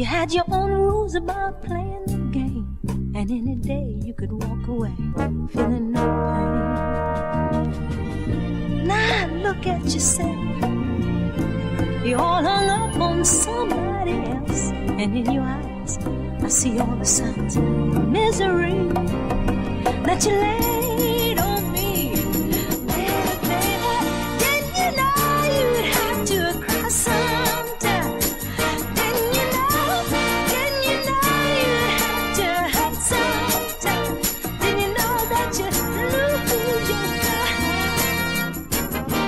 You had your own rules about playing the game, and any day you could walk away feeling no pain. Now look at yourself, you're all hung up on somebody else, and in your eyes I see all the signs of misery that you laid on me. Baby, baby, didn't you know you'd have to cry sometime? Didn't you know you'd have to hurt sometime? Didn't you know that you'd lose your heart?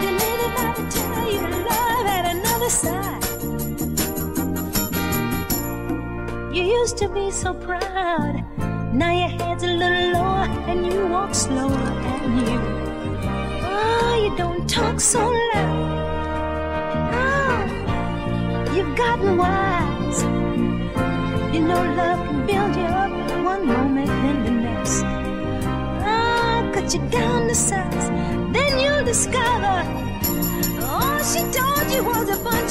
Didn't anybody tell you love had another side? You used to be so proud, now your head's a little lower and you walk slower, and you don't talk so loud. Oh, you've gotten wise. You know love can build you up in one moment, then the next cut you down to size. Then you'll discover all she told you was a bunch.